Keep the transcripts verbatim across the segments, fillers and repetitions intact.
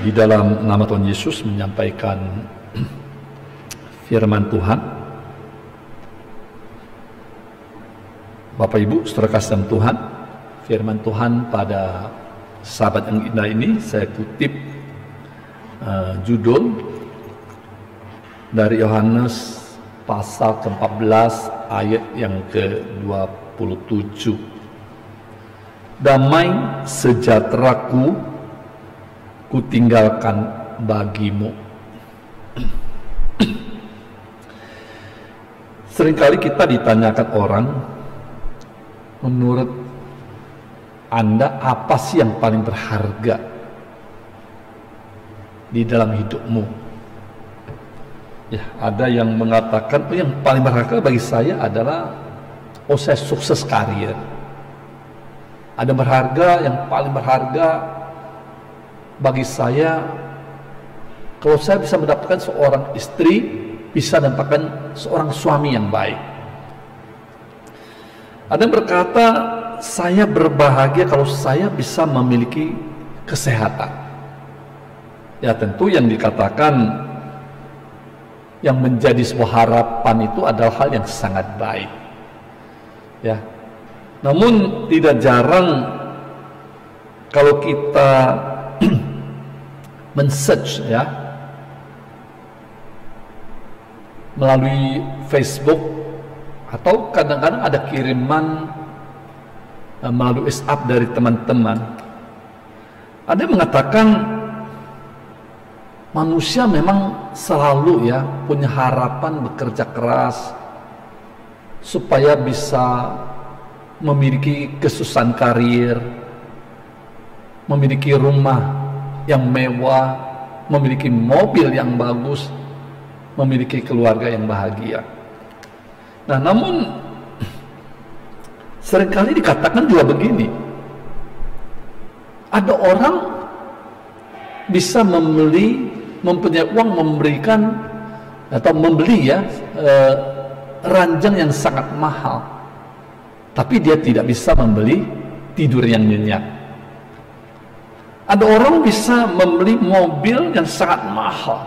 di dalam nama Tuhan Yesus menyampaikan firman Tuhan. Bapak Ibu saudara kasih dalam Tuhan, firman Tuhan pada sahabat yang indah ini saya kutip uh, judul dari Yohanes pasal ke empat belas ayat yang ke dua puluh tujuh. Damai sejahteraku kutinggalkan bagimu. Seringkali kita ditanyakan orang, menurut Anda apa sih yang paling berharga di dalam hidupmu? Ya, ada yang mengatakan, oh, yang paling berharga bagi saya adalah, oh, saya sukses karir. Ada berharga, yang paling berharga bagi saya kalau saya bisa mendapatkan seorang istri, bisa mendapatkan seorang suami yang baik. Ada yang berkata, saya berbahagia kalau saya bisa memiliki kesehatan. Ya, tentu yang dikatakan yang menjadi sebuah harapan itu adalah hal yang sangat baik. Ya, namun tidak jarang kalau kita men-search ya melalui Facebook, atau kadang-kadang ada kiriman melalui WhatsApp dari teman-teman, ada yang mengatakan manusia memang selalu ya punya harapan bekerja keras supaya bisa memiliki kesuksesan karir, memiliki rumah yang mewah, memiliki mobil yang bagus, memiliki keluarga yang bahagia. Nah, namun seringkali dikatakan juga begini, ada orang bisa membeli, mempunyai uang memberikan atau membeli ya e, ranjang yang sangat mahal, tapi dia tidak bisa membeli tidur yang nyenyak. Ada orang bisa membeli mobil yang sangat mahal,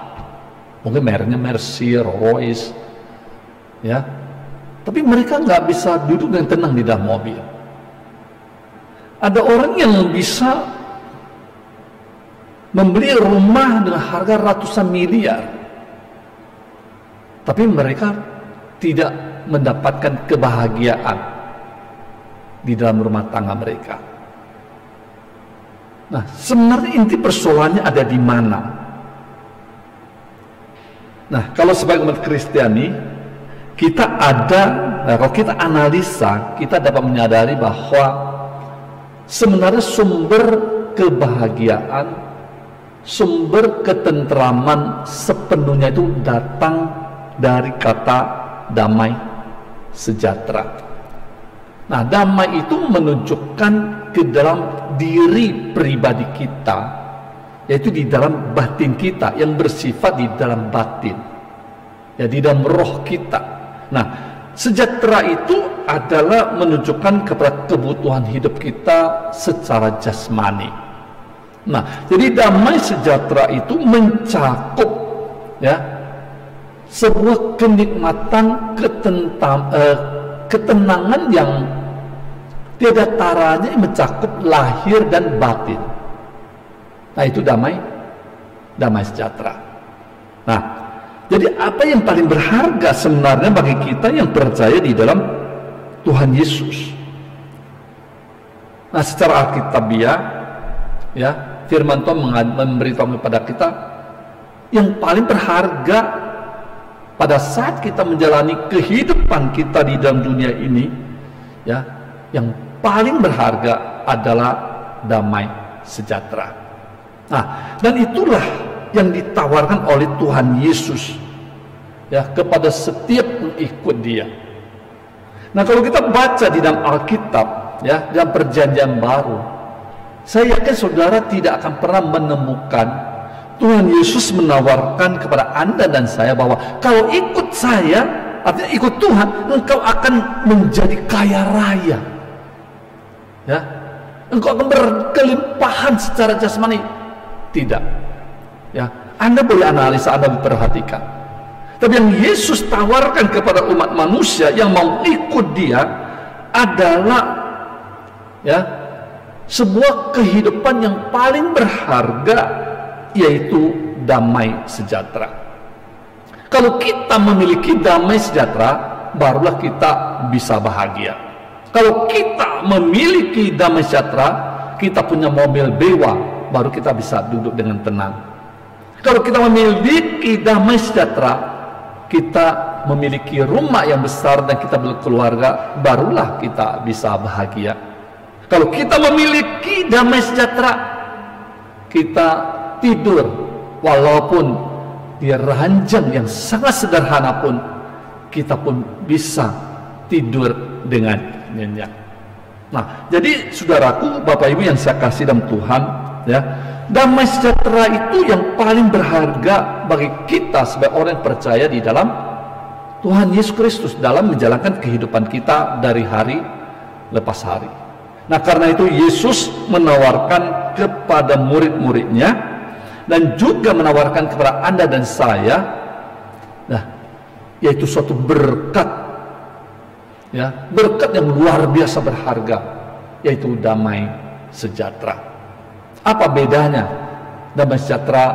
mungkin mereknya Mercy, Rolls, ya, tapi mereka nggak bisa duduk dengan tenang di dalam mobil. Ada orang yang bisa membeli rumah dengan harga ratusan miliar, tapi mereka tidak mendapatkan kebahagiaan di dalam rumah tangga mereka. Nah, sebenarnya inti persoalannya ada di mana? Nah, kalau sebagai umat Kristiani, kita ada, nah, kalau kita analisa, kita dapat menyadari bahwa sebenarnya sumber kebahagiaan, sumber ketentraman sepenuhnya itu datang dari kata damai sejahtera. Nah, damai itu menunjukkan ke dalam diri pribadi kita, yaitu di dalam batin kita yang bersifat di dalam batin, ya, di dalam roh kita. Nah, sejahtera itu adalah menunjukkan kepada kebutuhan hidup kita secara jasmani. Nah, jadi damai sejahtera itu mencakup ya sebuah kenikmatan, ketentam, eh, ketenangan yang tiada taranya, mencakup lahir dan batin. Nah, itu damai, damai sejahtera. Nah, jadi apa yang paling berharga sebenarnya bagi kita yang percaya di dalam Tuhan Yesus? Nah, secara Alkitabiah, ya, firman Tuhan memberitahu kepada kita yang paling berharga pada saat kita menjalani kehidupan kita di dalam dunia ini, ya, yang paling berharga adalah damai sejahtera. Nah, dan itulah yang ditawarkan oleh Tuhan Yesus ya kepada setiap pengikut Dia. Nah, kalau kita baca di dalam Alkitab ya, dalam Perjanjian Baru, saya yakin saudara tidak akan pernah menemukan Tuhan Yesus menawarkan kepada Anda dan saya bahwa kalau ikut saya, artinya ikut Tuhan, engkau akan menjadi kaya raya. Ya. Engkau akan berkelimpahan secara jasmani. Tidak. Ya, Anda boleh analisa, Anda memperhatikan. Tapi yang Yesus tawarkan kepada umat manusia yang mau ikut Dia adalah ya sebuah kehidupan yang paling berharga, yaitu damai sejahtera. Kalau kita memiliki damai sejahtera, barulah kita bisa bahagia. Kalau kita memiliki damai sejahtera, kita punya mobil mewah, baru kita bisa duduk dengan tenang. Kalau kita memiliki damai sejahtera, kita memiliki rumah yang besar dan kita berkeluarga, barulah kita bisa bahagia. Kalau kita memiliki damai sejahtera, kita tidur walaupun di ranjang yang sangat sederhana pun, kita pun bisa tidur dengan nyenyak. Nah, jadi saudaraku, Bapak Ibu yang saya kasih dalam Tuhan, ya, damai sejahtera itu yang paling berharga bagi kita sebagai orang yang percaya di dalam Tuhan Yesus Kristus dalam menjalankan kehidupan kita dari hari lepas hari. Nah, karena itu Yesus menawarkan kepada murid-muridnya dan juga menawarkan kepada Anda dan saya, nah, yaitu suatu berkat, ya, berkat yang luar biasa berharga, yaitu damai sejahtera. Apa bedanya damai sejahtera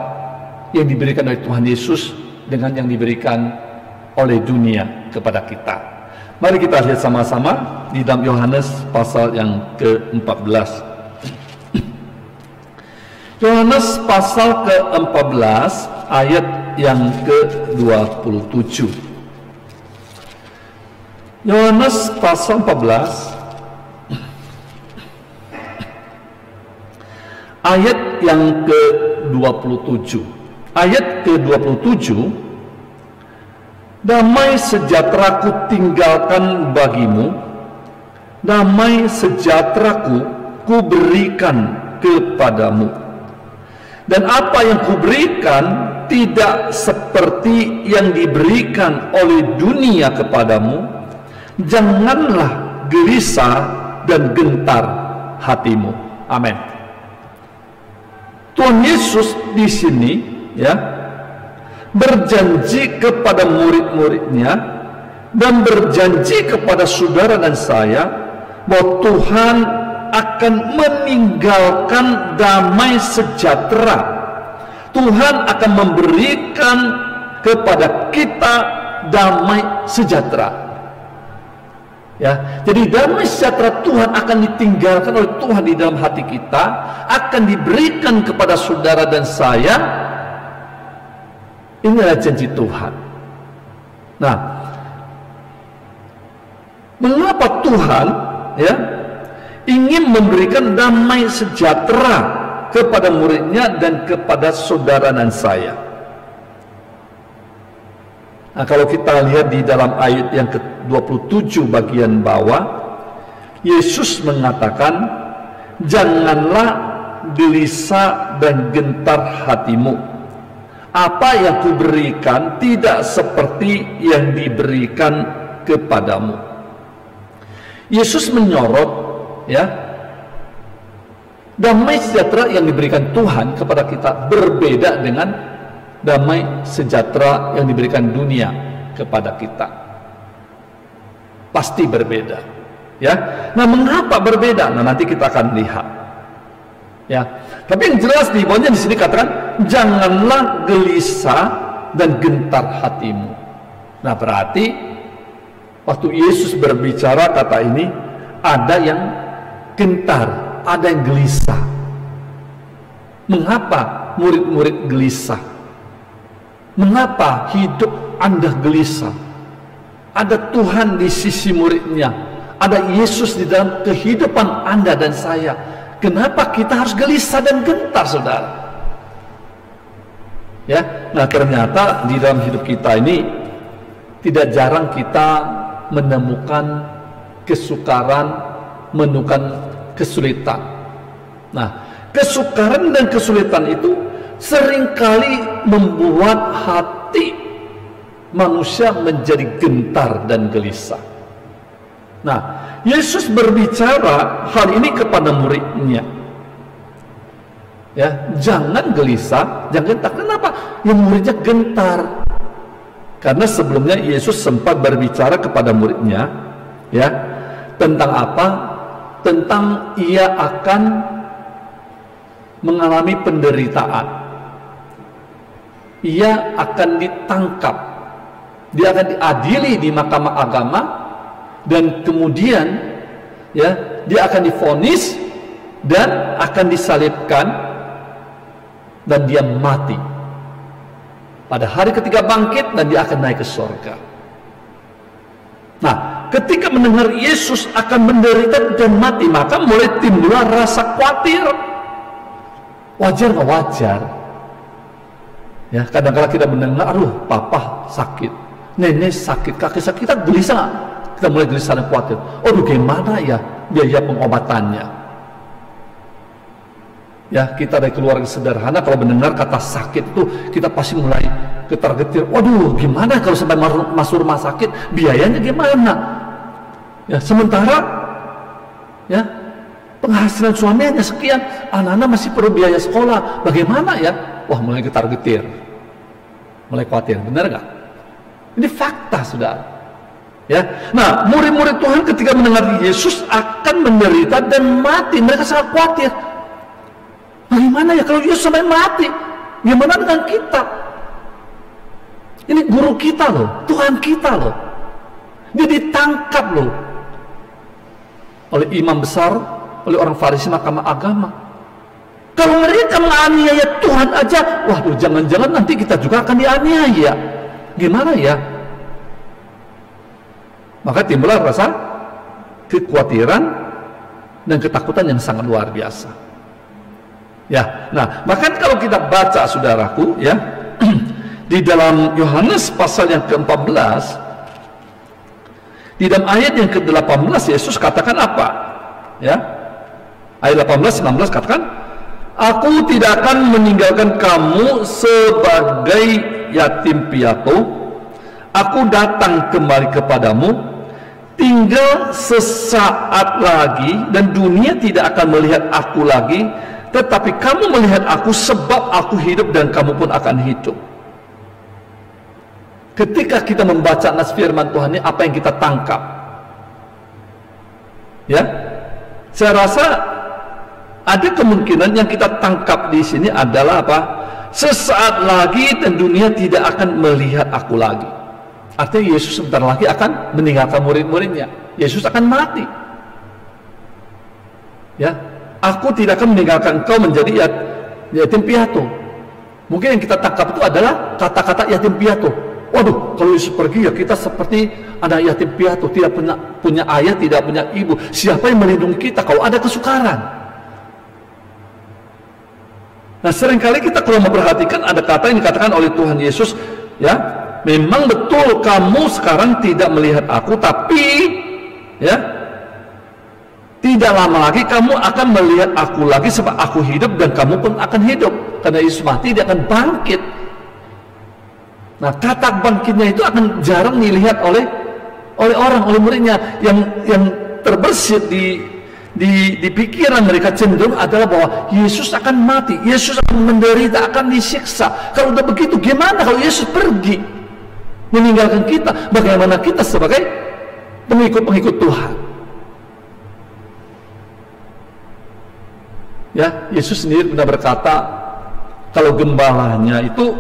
yang diberikan oleh Tuhan Yesus dengan yang diberikan oleh dunia kepada kita? Mari kita lihat sama-sama di dalam Yohanes pasal yang ke-empat belas. Yohanes pasal ke-empat belas ayat yang ke-dua puluh tujuh. Yohanes pasal empat belas ayat yang ke-dua puluh tujuh. Ayat ke-dua puluh tujuh, damai sejahtera ku tinggalkan bagimu, damai sejahtera ku kuberikan kepadamu, dan apa yang kuberikan tidak seperti yang diberikan oleh dunia kepadamu. Janganlah gelisah dan gentar hatimu. Amin. Tuhan Yesus di sini ya berjanji kepada murid-muridnya dan berjanji kepada saudara dan saya bahwa Tuhan akan meninggalkan damai sejahtera. Tuhan akan memberikan kepada kita damai sejahtera. Ya, jadi damai sejahtera Tuhan akan ditinggalkan oleh Tuhan di dalam hati kita, akan diberikan kepada saudara dan saya. Inilah janji Tuhan. Nah, mengapa Tuhan ya ingin memberikan damai sejahtera kepada muridnya dan kepada saudara dan saya? Nah, kalau kita lihat di dalam ayat yang ke-dua puluh tujuh bagian bawah, Yesus mengatakan, janganlah gelisah dan gentar hatimu. Apa yang kuberikan tidak seperti yang diberikan kepadamu. Yesus menyorot ya, damai sejahtera yang diberikan Tuhan kepada kita berbeda dengan damai sejahtera yang diberikan dunia kepada kita. Pasti berbeda, ya. Nah, mengapa berbeda? Nah, nanti kita akan lihat, ya. Tapi yang jelas di bawahnya di sini katakan, janganlah gelisah dan gentar hatimu. Nah, berarti waktu Yesus berbicara kata ini, ada yang gentar, ada yang gelisah. Mengapa murid-murid gelisah? Mengapa hidup Anda gelisah? Ada Tuhan di sisi muridnya, ada Yesus di dalam kehidupan Anda dan saya. Kenapa kita harus gelisah dan gentar, saudara? Ya, nah ternyata di dalam hidup kita ini tidak jarang kita menemukan kesukaran, menemukan kesulitan. Nah, kesukaran dan kesulitan itu seringkali membuat hati manusia menjadi gentar dan gelisah. Nah, Yesus berbicara hal ini kepada muridnya. Ya, jangan gelisah, jangan gentar. Kenapa? Yang muridnya gentar. Karena sebelumnya Yesus sempat berbicara kepada muridnya, ya, tentang apa? Tentang ia akan mengalami penderitaan. Ia akan ditangkap. Dia akan diadili di mahkamah agama, dan kemudian, ya, dia akan divonis dan akan disalibkan. Dan dia mati. Pada hari ketiga bangkit, dan dia akan naik ke surga. Nah, ketika mendengar Yesus akan menderita dan mati, maka mulai timbullah rasa khawatir. Wajar nggak wajar? Ya, kadang-kadang kita mendengar, aduh, papa sakit, nenek sakit, kakek sakit, kita gelisah. Kita mulai gelisah dan khawatir. Oh, bagaimana ya biaya pengobatannya? Ya, kita dari keluarga sederhana, kalau mendengar kata sakit itu kita pasti mulai getar-getir. Waduh, gimana kalau sampai masuk rumah sakit, biayanya gimana? Ya, sementara ya penghasilan suaminya sekian, anak-anak masih perlu biaya sekolah, bagaimana ya? Wah, mulai getar-getir, mulai khawatir, benar nggak? Ini fakta, saudara. Ya, nah, murid-murid Tuhan ketika mendengar Yesus akan menderita dan mati, mereka sangat khawatir. Bagaimana ya kalau Yesus sampai mati? Gimana dengan kita? Ini guru kita loh, Tuhan kita loh. Dia ditangkap loh oleh imam besar, oleh orang Farisi mahkamah agama. Kalau mereka menganiaya Tuhan aja, waduh, jangan-jangan nanti kita juga akan dianiaya. Gimana ya? Maka timbullah rasa kekhawatiran dan ketakutan yang sangat luar biasa. Ya, nah, bahkan kalau kita baca, saudaraku, ya, di dalam Yohanes pasal yang ke empat belas, di dalam ayat yang ke delapan belas, Yesus katakan apa? Ya, ayat delapan belas, sembilan belas katakan, aku tidak akan meninggalkan kamu sebagai yatim piatu, aku datang kembali kepadamu, tinggal sesaat lagi, dan dunia tidak akan melihat aku lagi, tetapi kamu melihat aku sebab aku hidup dan kamu pun akan hidup. Ketika kita membaca nas firman Tuhan ini, apa yang kita tangkap? Ya, saya rasa ada kemungkinan yang kita tangkap di sini adalah apa? Sesaat lagi dan dunia tidak akan melihat aku lagi. Artinya Yesus sebentar lagi akan meninggalkan murid-muridnya. Yesus akan mati. Ya. Aku tidak akan meninggalkan kau menjadi yat, yatim piatu. Mungkin yang kita tangkap itu adalah kata-kata yatim piatu. Waduh, kalau Yesus pergi ya kita seperti anak yatim piatu, tidak punya, punya ayah, tidak punya ibu. Siapa yang melindungi kita kalau ada kesukaran? Nah, seringkali kita kalau memperhatikan ada kata yang dikatakan oleh Tuhan Yesus, ya, memang betul kamu sekarang tidak melihat aku, tapi ya, tidak lama lagi kamu akan melihat aku lagi sebab aku hidup dan kamu pun akan hidup. Karena Yesus mati, dia akan bangkit. Nah, kata bangkitnya itu akan jarang dilihat oleh oleh orang, oleh muridnya. Yang yang terbersit di, di di pikiran mereka cenderung adalah bahwa Yesus akan mati, Yesus akan menderita, akan disiksa. Kalau udah begitu, gimana kalau Yesus pergi meninggalkan kita? Bagaimana kita sebagai pengikut-pengikut Tuhan? Ya, Yesus sendiri pernah berkata, kalau gembalanya itu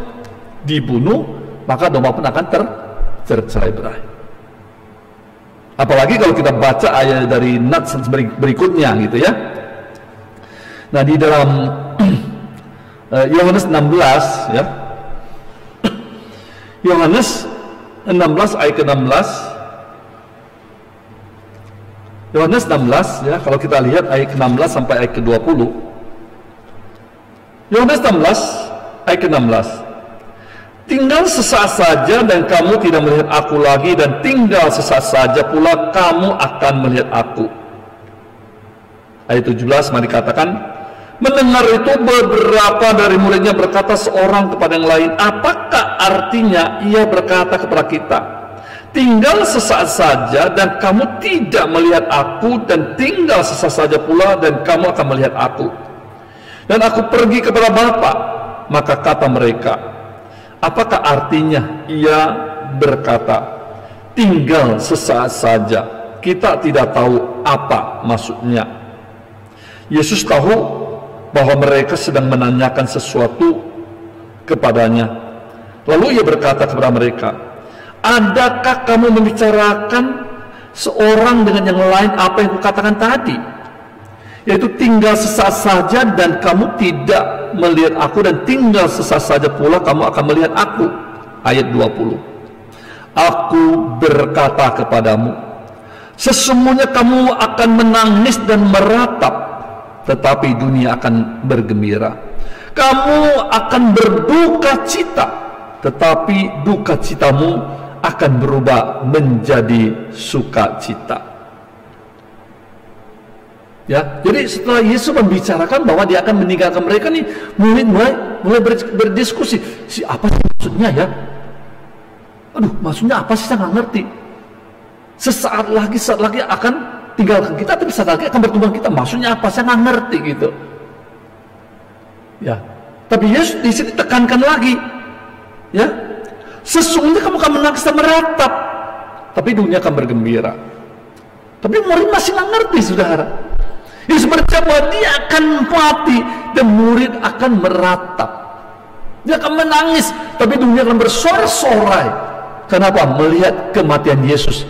dibunuh, maka domba pun akan tercerai-berai. Apalagi kalau kita baca ayat dari nats berikutnya gitu ya. Nah, di dalam Yohanes enam belas ya. Yohanes enam belas ayat ke enam belas. Yohanes enam belas ya, kalau kita lihat ayat ke enam belas sampai ayat ke dua puluh. Yohanes enam belas ayat ke enam belas. Tinggal sesaat saja dan kamu tidak melihat aku lagi, dan tinggal sesaat saja pula kamu akan melihat aku. Ayat tujuh belas mari katakan, mendengar itu beberapa dari muridnya berkata seorang kepada yang lain, apakah artinya ia berkata kepada kita, tinggal sesaat saja dan kamu tidak melihat aku, dan tinggal sesaat saja pula dan kamu akan melihat aku? Dan aku pergi kepada Bapa. Maka kata mereka, apakah artinya ia berkata, tinggal sesaat saja, kita tidak tahu apa maksudnya? Yesus tahu bahwa mereka sedang menanyakan sesuatu kepadanya. Lalu ia berkata kepada mereka, adakah kamu membicarakan seorang dengan yang lain apa yang kukatakan tadi? Yaitu tinggal sesaat saja dan kamu tidak melihat aku, dan tinggal sesaat saja pula kamu akan melihat aku. Ayat dua puluh. Aku berkata kepadamu, sesungguhnya kamu akan menangis dan meratap, tetapi dunia akan bergembira. Kamu akan berduka cita, tetapi duka citamu akan berubah menjadi sukacita. Ya, jadi setelah Yesus membicarakan bahwa dia akan meninggalkan mereka nih, mulai mulai, mulai berdiskusi, si apa sih maksudnya ya? Aduh, maksudnya apa sih, saya nggak ngerti. Sesaat lagi, sesaat lagi akan tinggalkan kita, tapi sesaat lagi akan bertumbuh kita. Maksudnya apa, saya nggak ngerti gitu. Ya, tapi Yesus di sini tekankan lagi, ya, sesungguhnya kamu akan menangis dan meratap, tapi dunia akan bergembira. Tapi murid masih nggak ngerti, saudara. Yesus berkata dia akan mati dan murid akan meratap. Dia akan menangis, tapi dunia akan bersorak-sorai. Kenapa? Melihat kematian Yesus.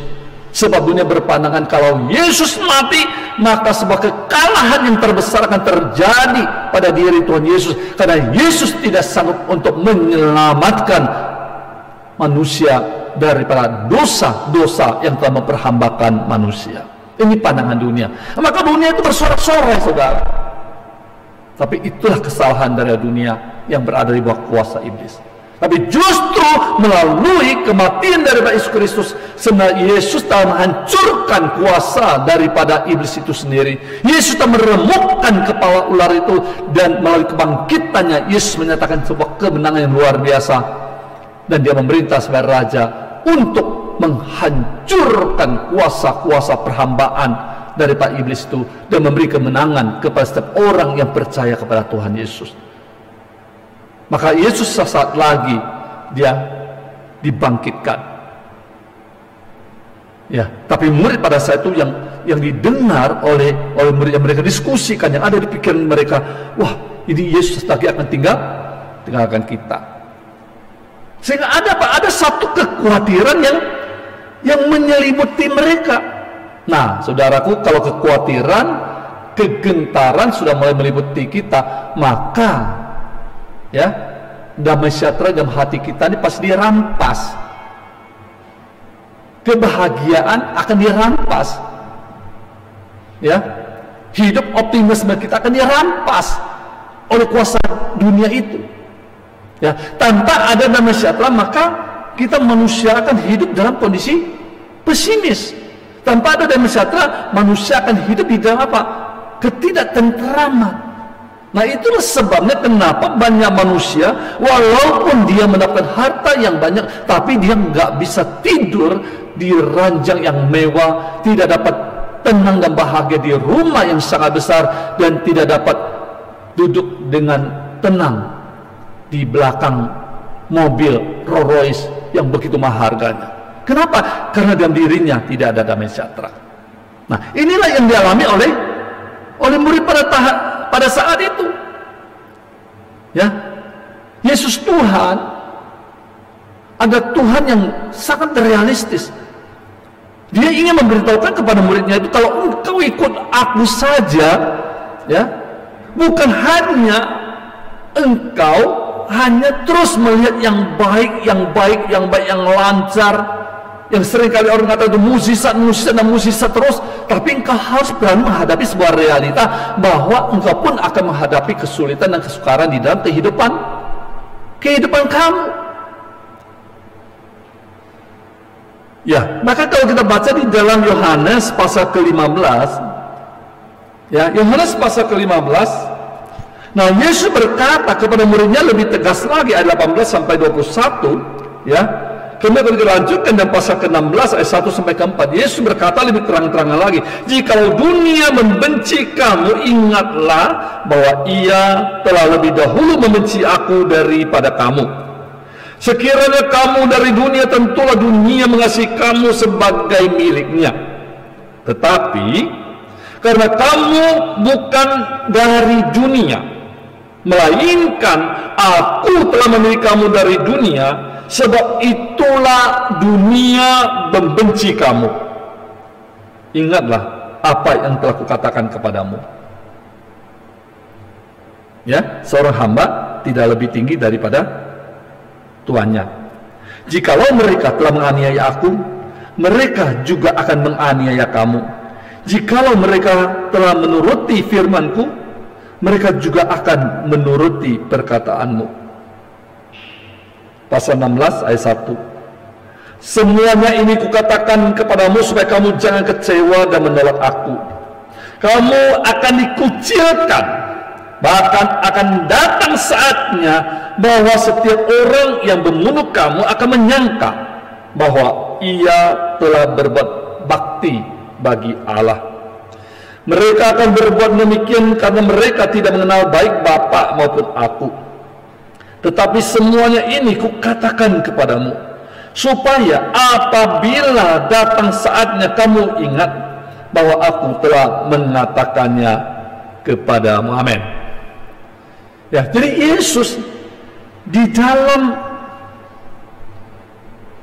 Sebab dunia berpandangan kalau Yesus mati, maka sebuah kekalahan yang terbesar akan terjadi pada diri Tuhan Yesus, karena Yesus tidak sanggup untuk menyelamatkan manusia daripada dosa-dosa yang telah memperhambakan manusia. Ini pandangan dunia. Maka dunia itu bersorak-sorai, saudara. Tapi itulah kesalahan dari dunia yang berada di bawah kuasa iblis. Tapi justru melalui kematian daripada Yesus Kristus, sebenarnya Yesus telah menghancurkan kuasa daripada iblis itu sendiri. Yesus telah meremukkan kepala ular itu, dan melalui kebangkitannya Yesus menyatakan sebuah kemenangan yang luar biasa, dan dia memerintah sebagai raja untuk menghancurkan kuasa-kuasa perhambaan daripada iblis itu, dan memberi kemenangan kepada setiap orang yang percaya kepada Tuhan Yesus. Maka Yesus sesaat lagi dia dibangkitkan. Ya, tapi murid pada saat itu yang yang didengar oleh oleh murid yang mereka diskusikan, yang ada di pikiran mereka, wah, ini Yesus lagi akan tinggal tinggalkan kita. Sehingga ada apa? Ada satu kekhawatiran yang yang menyelimuti mereka. Nah, saudaraku, kalau kekhawatiran, kegentaran sudah mulai meliputi kita, maka ya, damai sejahtera dalam hati kita ini pasti dirampas. Kebahagiaan akan dirampas. Ya, hidup optimisme kita akan dirampas oleh kuasa dunia itu. Ya, tanpa ada damai sejahtera, maka kita manusia akan hidup dalam kondisi pesimis. Tanpa ada damai sejahtera, manusia akan hidup di dalam apa? Ketidaktentraman. Nah, itulah sebabnya kenapa banyak manusia walaupun dia mendapatkan harta yang banyak, tapi dia nggak bisa tidur di ranjang yang mewah, tidak dapat tenang dan bahagia di rumah yang sangat besar, dan tidak dapat duduk dengan tenang di belakang mobil Rolls Royce yang begitu mahal harganya. Kenapa? Karena dalam dirinya tidak ada damai sejahtera. Nah, inilah yang dialami oleh oleh murid pada tahap pada saat itu, ya, Yesus Tuhan, ada Tuhan yang sangat realistis. Dia ingin memberitahukan kepada muridnya itu, kalau engkau ikut aku saja, ya, bukan hanya engkau hanya terus melihat yang baik, yang baik, yang baik, yang lancar, yang seringkali orang kata itu mukjizat, mukjizat, dan mukjizat terus. Tapi engkau harus berani menghadapi sebuah realita bahwa engkau pun akan menghadapi kesulitan dan kesukaran di dalam kehidupan kehidupan kamu. Ya, maka kalau kita baca di dalam Yohanes pasal ke lima belas, ya, Yohanes pasal ke lima belas, nah, Yesus berkata kepada muridnya lebih tegas lagi, ayat delapan belas sampai dua puluh satu, ya, Kemudian kalau dilanjutkan dan pasal ke enam belas ayat satu sampai ke empat, Yesus berkata lebih terang-terangan lagi, "Jikalau dunia membenci kamu, ingatlah bahwa ia telah lebih dahulu membenci aku daripada kamu. Sekiranya kamu dari dunia, tentulah dunia mengasihi kamu sebagai miliknya. Tetapi karena kamu bukan dari dunia, melainkan aku telah memilih kamu dari dunia, sebab itulah dunia membenci kamu. Ingatlah apa yang telah kukatakan kepadamu." Ya, seorang hamba tidak lebih tinggi daripada tuannya. Jikalau mereka telah menganiaya aku, mereka juga akan menganiaya kamu. Jikalau mereka telah menuruti firmanku, mereka juga akan menuruti perkataanmu. Pasal enam belas ayat satu. Semuanya ini kukatakan kepadamu supaya kamu jangan kecewa dan menolak aku. Kamu akan dikucilkan, bahkan akan datang saatnya bahwa setiap orang yang membunuh kamu akan menyangka bahwa ia telah berbuat bakti bagi Allah. Mereka akan berbuat demikian karena mereka tidak mengenal baik Bapa maupun aku. Tetapi semuanya ini kukatakan kepadamu, supaya apabila datang saatnya kamu ingat bahwa aku telah mengatakannya kepadamu. Amin. Ya, jadi Yesus di dalam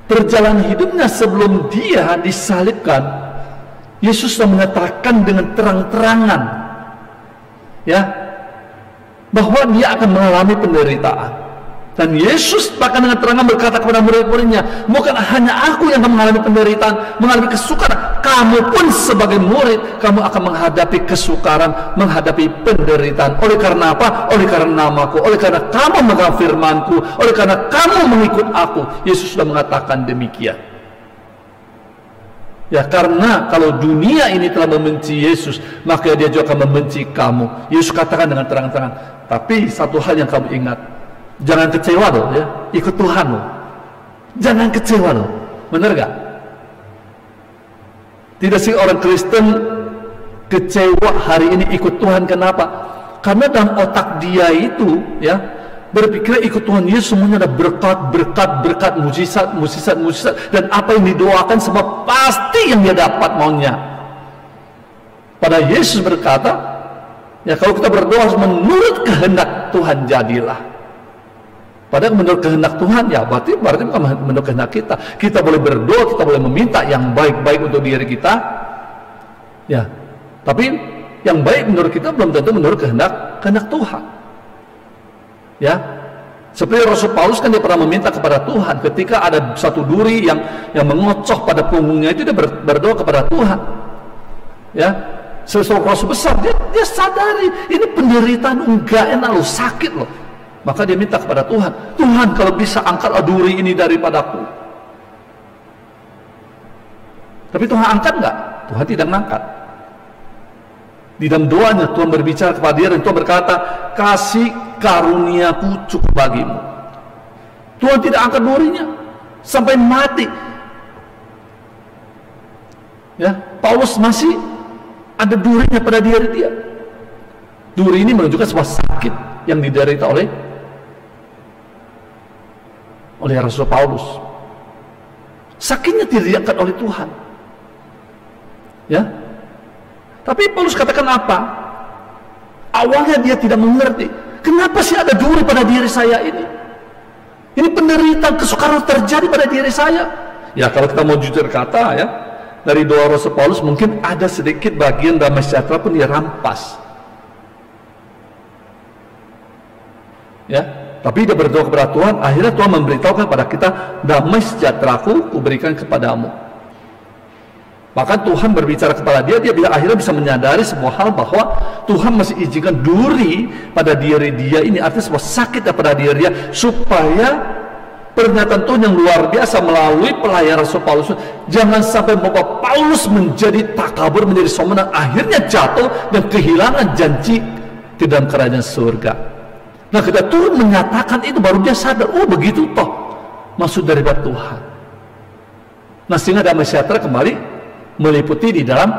perjalanan hidupnya sebelum dia disalibkan, Yesus telah mengatakan dengan terang-terangan, ya, bahwa dia akan mengalami penderitaan. Dan Yesus bahkan dengan terangan berkata kepada murid-muridnya, "Bukan hanya aku yang akan mengalami penderitaan, mengalami kesukaran. Kamu pun sebagai murid, kamu akan menghadapi kesukaran, menghadapi penderitaan. Oleh karena apa? Oleh karena namaku, oleh karena kamu memegang firmanku, oleh karena kamu mengikut aku." Yesus sudah mengatakan demikian. Ya, karena kalau dunia ini telah membenci Yesus, maka dia juga akan membenci kamu. Yesus katakan dengan terang-terangan, tapi satu hal yang kamu ingat, jangan kecewa loh, ya, ikut Tuhan loh. Jangan kecewa loh, bener gak? Tidak sih orang Kristen kecewa hari ini ikut Tuhan, kenapa? Karena dalam otak dia itu, ya, berpikir ikut Tuhan Yesus semuanya ada berkat, berkat, berkat, mujizat, mujizat, mujizat, dan apa yang didoakan semua pasti yang dia dapat maunya. Pada Yesus berkata, ya, kalau kita berdoa harus menurut kehendak Tuhan jadilah. Padahal menurut kehendak Tuhan, ya berarti berarti bukan menurut kehendak kita. Kita boleh berdoa, kita boleh meminta yang baik-baik untuk diri kita, ya. Tapi yang baik menurut kita belum tentu menurut kehendak kehendak Tuhan. Ya, seperti Rasul Paulus kan dia pernah meminta kepada Tuhan ketika ada satu duri yang yang mengocoh pada punggungnya, itu dia ber, berdoa kepada Tuhan. Ya, sesuatu Rasul besar, dia, dia sadari ini penderitaan, enggak enak loh, sakit loh. Maka dia minta kepada Tuhan, "Tuhan kalau bisa angkatlah duri ini daripadaku." Tapi Tuhan angkat enggak? Tuhan tidak mengangkat. Di dalam doanya Tuhan berbicara kepada dia dan Tuhan berkata, "Kasih karuniaku cukup bagimu." Tuhan tidak angkat durinya sampai mati. Ya, Paulus masih ada durinya pada diri dia. Duri ini menunjukkan sebuah sakit yang diderita oleh oleh Rasul Paulus. Sakitnya tidak diangkat oleh Tuhan. Ya, tapi Paulus katakan apa? Awalnya dia tidak mengerti. Kenapa sih ada duri pada diri saya ini? Ini penderitaan, kesukaran terjadi pada diri saya. Ya, kalau kita mau jujur kata, ya, dari doa Rasul Paulus mungkin ada sedikit bagian damai sejahtera pun dia rampas. Ya, tapi dia berdoa kepada Tuhan, akhirnya Tuhan memberitahukan kepada kita, "Damai sejahteraku kuberikan kepadamu." Bahkan Tuhan berbicara kepada dia, dia bila akhirnya bisa menyadari semua hal bahwa Tuhan masih izinkan duri pada diri dia ini, artinya semua sakit pada diri dia, supaya pernyataan Tuhan yang luar biasa melalui pelayan Rasul Paulus, jangan sampai membuat Paulus menjadi takabur, menjadi sombong, dan akhirnya jatuh dan kehilangan janji ke dalam kerajaan surga. Nah, ketika Tuhan menyatakan itu, baru dia sadar, oh begitu toh maksud daripada Tuhan. Nah sehingga damai sejahtera kembali meliputi di dalam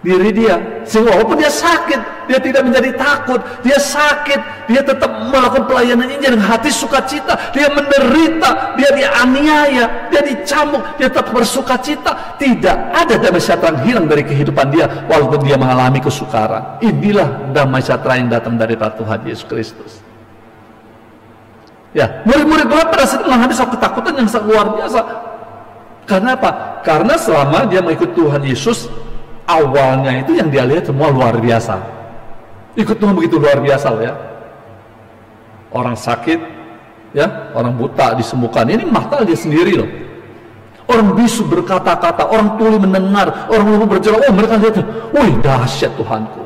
diri dia. Sehingga walaupun dia sakit, dia tidak menjadi takut. Dia sakit, dia tetap melakukan pelayanannya dengan hati sukacita. Dia menderita, dia dianiaya, dia dicambuk, dia tetap bersukacita. Tidak ada damai sejahtera yang hilang dari kehidupan dia walaupun dia mengalami kesukaran. Inilah damai sejahtera yang datang dari Tuhan Yesus Kristus. Ya, murid-murid Tuhan pada saat menghadapi satu ketakutan yang sangat luar biasa. Karena apa? Karena selama dia mengikut Tuhan Yesus, awalnya itu yang dia lihat semua luar biasa. Ikut Tuhan begitu luar biasa ya. Orang sakit, ya, orang buta disembuhkan. Ini mata dia sendiri loh. Orang bisu berkata-kata, orang tuli mendengar, orang lumpuh berjalan. Oh mereka lihat, wih dahsyat Tuhanku.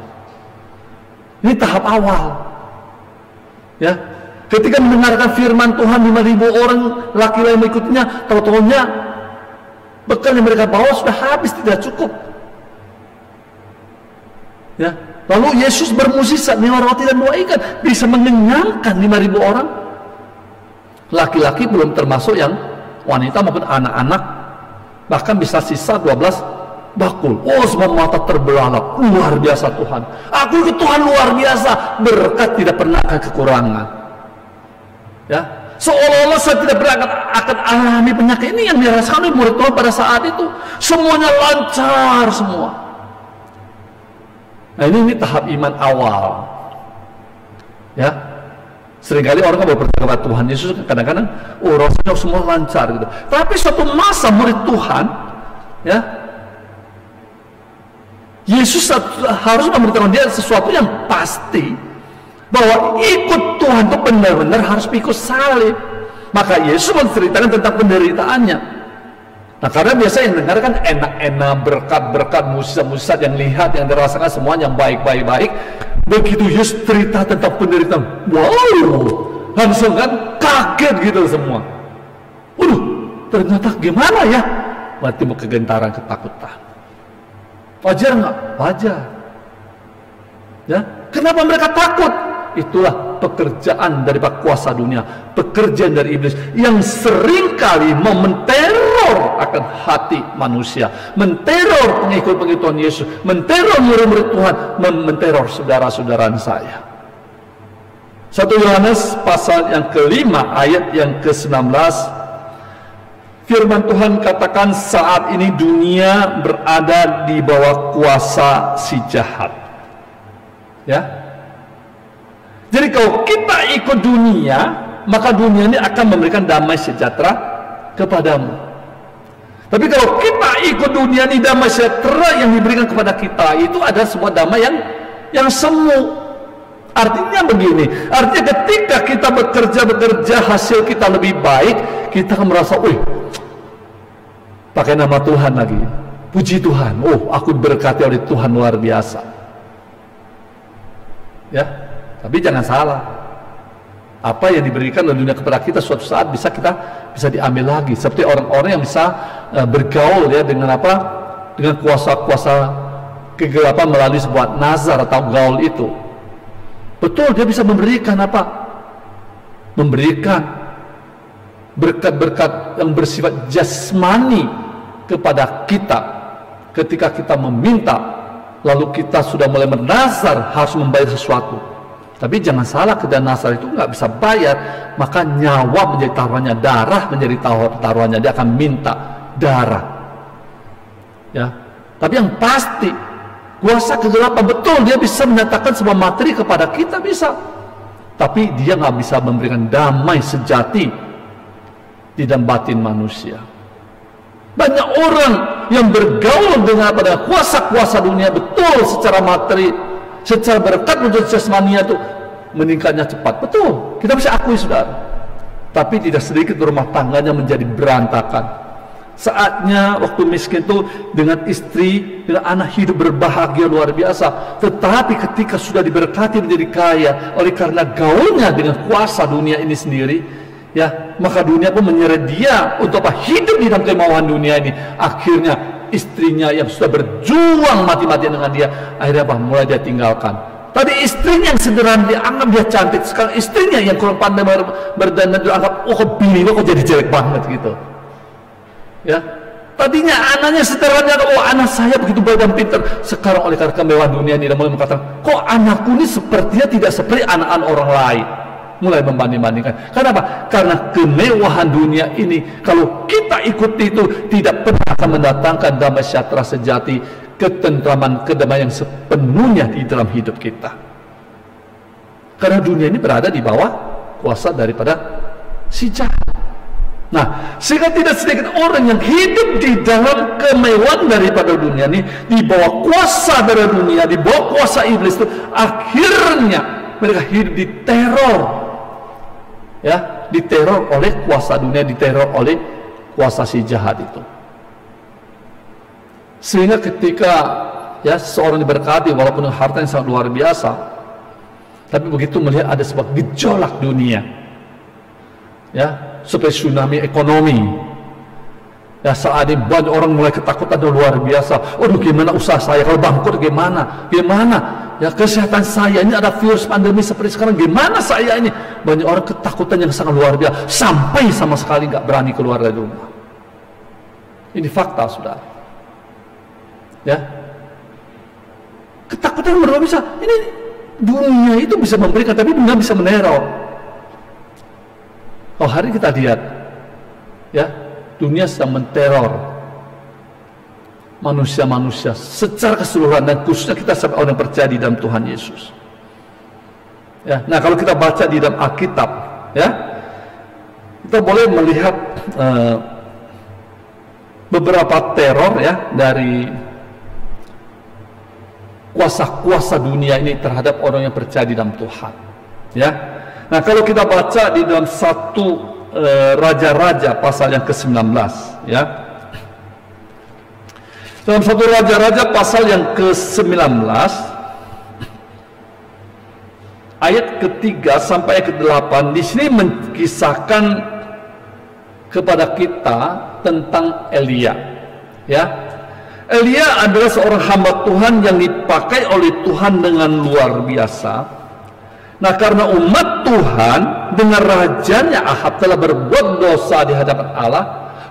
Ini tahap awal, ya. Ketika mendengarkan firman Tuhan, lima ribu orang laki-laki mengikutinya, tahu-tahunya bekal yang mereka bawa sudah habis, tidak cukup. Ya. Lalu Yesus bermukjizat menyuarakan roti dan dua ikan, bisa mengenyangkan lima ribu orang. Laki-laki belum termasuk yang wanita maupun anak-anak, bahkan bisa sisa dua belas bakul. Oh, semua mata terbelalak, luar biasa Tuhan. Aku ikut Tuhan luar biasa, berkat tidak pernah kekurangan. Ya, seolah-olah saya tidak berangkat akan alami penyakit ini yang dirasakan murid Tuhan pada saat itu. Semuanya lancar semua. Nah ini, ini tahap iman awal. Ya, seringkali orang kalau bertanya kepada Tuhan Yesus kadang-kadang, oh rasanya semua lancar gitu. Tapi suatu masa murid Tuhan, ya, Yesus harus memberitahu dia sesuatu yang pasti. Bahwa ikut Tuhan itu benar-benar harus ikut salib. Maka Yesus menceritakan tentang penderitaannya. Nah karena biasanya yang dengar kan enak-enak, berkat-berkat, mukjizat-mukjizat yang lihat, yang dirasakan semuanya yang baik-baik-baik. Begitu Yesus cerita tentang penderitaan, wow, langsung kan kaget gitu semua. Waduh, ternyata gimana ya? Berarti mau kegentaran, ketakutan. Wajar nggak? Wajar. Ya, kenapa mereka takut? Itulah pekerjaan dari kuasa dunia, pekerjaan dari iblis yang seringkali mau menteror akan hati manusia, menteror pengikut-pengikut Tuhan Yesus, menteror murid-murid Tuhan, menteror saudara-saudara saya. satu Yohanes pasal yang kelima ayat yang ke-sembilan belas, firman Tuhan katakan saat ini dunia berada di bawah kuasa si jahat. Ya. Jadi kalau kita ikut dunia, maka dunia ini akan memberikan damai sejahtera kepadamu. Tapi kalau kita ikut dunia ini, damai sejahtera yang diberikan kepada kita itu ada sebuah damai yang yang semu. Artinya begini, artinya ketika kita bekerja-bekerja hasil kita lebih baik, kita akan merasa, wih, pakai nama Tuhan lagi, puji Tuhan, oh aku diberkati oleh Tuhan luar biasa. Ya. Tapi jangan salah, apa yang diberikan oleh dunia kepada kita suatu saat bisa kita bisa diambil lagi. Seperti orang-orang yang bisa uh, bergaul ya dengan apa, dengan kuasa-kuasa kegelapan melalui sebuah nazar atau gaul itu. Betul dia bisa memberikan apa? Memberikan berkat-berkat yang bersifat jasmani kepada kita ketika kita meminta, lalu kita sudah mulai menazar harus membayar sesuatu. Tapi jangan salah, ketika nazar itu nggak bisa bayar, maka nyawa menjadi taruhannya, darah menjadi taruhannya, dia akan minta darah. Ya, tapi yang pasti kuasa kegelapan betul dia bisa menyatakan sebuah materi kepada kita bisa, tapi dia nggak bisa memberikan damai sejati di dalam batin manusia. Banyak orang yang bergaul dengan pada kuasa-kuasa dunia betul secara materi. Secara berkat menurut jasmania itu meningkatnya cepat, betul, kita bisa akui saudara. Tapi tidak sedikit rumah tangganya menjadi berantakan. Saatnya waktu miskin itu dengan istri, dengan anak hidup berbahagia luar biasa. Tetapi ketika sudah diberkati menjadi kaya oleh karena gaulnya dengan kuasa dunia ini sendiri, ya maka dunia pun menyeret dia untuk apa, hidup di dalam kemauan dunia ini. Akhirnya istrinya yang sudah berjuang mati-matian dengan dia, akhirnya apa? Mulai dia tinggalkan. Tadi istrinya yang sederhana dianggap dia cantik, sekarang istrinya yang kurang pandai berdandan dianggap, oh kok bini lo kok jadi jelek banget gitu. Ya, Tadinya anaknya seteranya, oh anak saya begitu baik dan pintar. Sekarang oleh karena kemewahan dunia ini, dia mulai mengatakan, kok anakku ini sepertinya tidak seperti anak-anak orang lain. Mulai membanding-bandingkan. Kenapa? Karena kemewahan dunia ini, kalau kita ikuti itu, tidak pernah akan mendatangkan damai sejahtera sejati, ketentraman, kedamaian yang sepenuhnya di dalam hidup kita. Karena dunia ini berada di bawah kuasa daripada si jahat. Nah, sehingga tidak sedikit orang yang hidup di dalam kemewahan daripada dunia ini, di bawah kuasa dari dunia, di bawah kuasa iblis itu, akhirnya mereka hidup diteror, ya, diteror oleh kuasa dunia, diteror oleh kuasa si jahat itu. Sehingga ketika ya seorang diberkati walaupun harta yang sangat luar biasa, tapi begitu melihat ada sebuah gejolak dunia, ya, seperti tsunami ekonomi, ya, saat ini banyak orang mulai ketakutan luar biasa. Aduh, gimana usaha saya kalau bangkrut, gimana gimana ya kesehatan saya ini, ada virus pandemi seperti sekarang, gimana saya ini. Banyak orang ketakutan yang sangat luar biasa sampai sama sekali nggak berani keluar dari rumah. Ini fakta, saudara, ya, ketakutan luar biasa. Ini dunia itu bisa memberikan, tapi dunia bisa meneror. Oh, hari kita lihat, ya, dunia sedang menteror manusia-manusia secara keseluruhan, dan khususnya kita sebagai orang yang percaya di dalam Tuhan Yesus. Ya, nah kalau kita baca di dalam Alkitab, ya, kita boleh melihat uh, beberapa teror, ya, dari kuasa-kuasa dunia ini terhadap orang yang percaya di dalam Tuhan, ya. Nah, kalau kita baca di dalam satu e, Raja-Raja pasal yang ke sembilan belas, ya. Dalam satu Raja-Raja pasal yang ke sembilan belas ayat ketiga sampai ayat ke delapan, di sini mengisahkan kepada kita tentang Elia, ya. Elia adalah seorang hamba Tuhan yang dipakai oleh Tuhan dengan luar biasa. Nah, karena umat Tuhan dengan rajanya Ahab telah berbuat dosa di hadapan Allah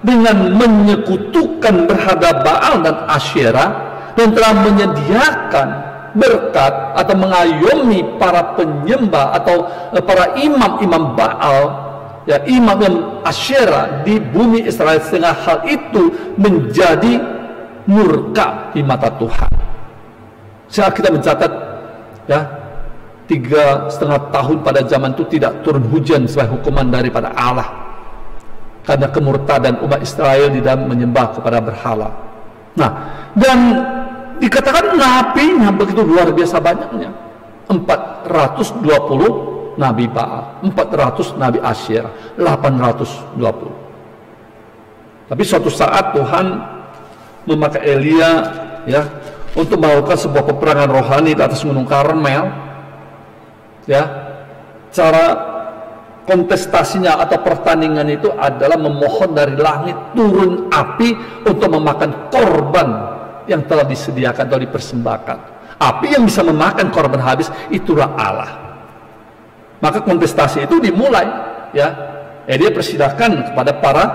dengan menyekutukan berhadap Baal dan Asyera, dan telah menyediakan berkat atau mengayomi para penyembah atau para imam-imam Baal, ya, imam-imam Asyera di bumi Israel, sehingga hal itu menjadi murka di mata Tuhan. Sekarang kita mencatat, ya, tiga setengah tahun pada zaman itu tidak turun hujan sebagai hukuman daripada Allah karena kemurtadan umat Israel di dalam menyembah kepada berhala. Nah, dan dikatakan nabinya begitu luar biasa banyaknya, empat ratus dua puluh nabi Baal, empat ratus nabi Asyera, delapan ratus dua puluh. Tapi suatu saat Tuhan memakai Elia, ya, untuk melakukan sebuah peperangan rohani di atas gunung Karmel. Ya, cara kontestasinya atau pertandingan itu adalah memohon dari langit turun api untuk memakan korban yang telah disediakan atau dipersembahkan. Api yang bisa memakan korban habis itulah Allah. Maka kontestasi itu dimulai, ya. Eh, dia persilahkan kepada para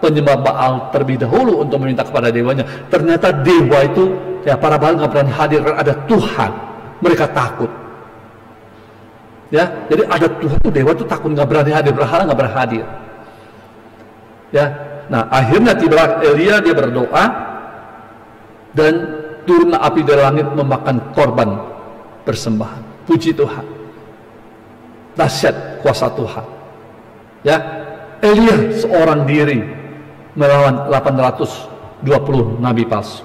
penyembah Baal terlebih dahulu untuk meminta kepada dewanya. Ternyata dewa itu, ya, para Baal nggak berani hadir, ada Tuhan. Mereka takut. Ya, jadi ada Tuhan tuh, dewa tuh takut, nggak berani hadir, berhala nggak berhadir. Ya, nah akhirnya tiba Elia, dia berdoa dan turun api dari langit memakan korban persembahan. Puji Tuhan, dahsyat kuasa Tuhan. Ya, Elia seorang diri melawan delapan ratus dua puluh nabi palsu.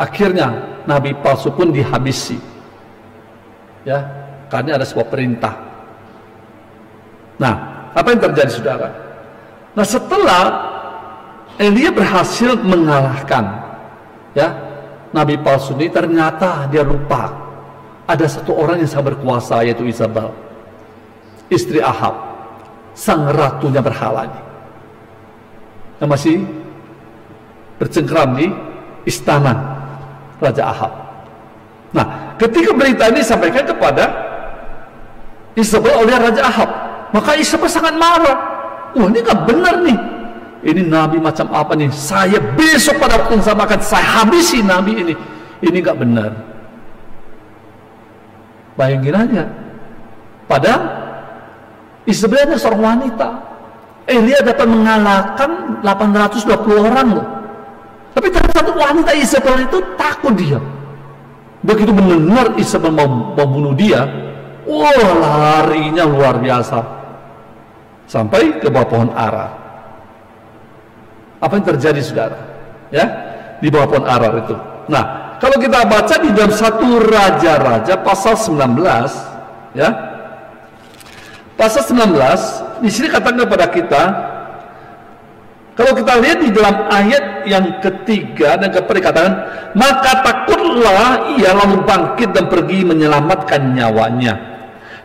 Akhirnya nabi palsu pun dihabisi. Ya. Karena ada sebuah perintah. Nah, apa yang terjadi, saudara? Nah, setelah Elia berhasil mengalahkan, ya, nabi palsu ini, ternyata dia lupa ada satu orang yang sangat berkuasa, yaitu Izebel, istri Ahab, sang ratunya berhala ini, yang masih bercengkeram di istana Raja Ahab. Nah, ketika berita ini disampaikan kepada Izebel oleh Raja Ahab, maka Izebel sangat marah. Wah, ini gak benar nih. ini nabi macam apa nih, saya besok pada waktu yang sama akan saya habisi nabi ini. Ini nggak benar. Bayangin aja, padahal Izebel ada seorang wanita, Elia dapat mengalahkan delapan ratus dua puluh orang loh. Tapi ternyata satu wanita Izebel itu takut dia. Begitu mendengar Izebel mau membunuh dia, wah, oh, larinya luar biasa, sampai ke bawah pohon ara. Apa yang terjadi, saudara? Ya, di bawah pohon ara itu. Nah, kalau kita baca di dalam satu Raja-Raja pasal sembilan belas, ya, pasal sembilan belas, di sini katakan kepada kita, kalau kita lihat di dalam ayat yang ketiga dan keperikatan, maka takutlah ia lalu bangkit dan pergi menyelamatkan nyawanya.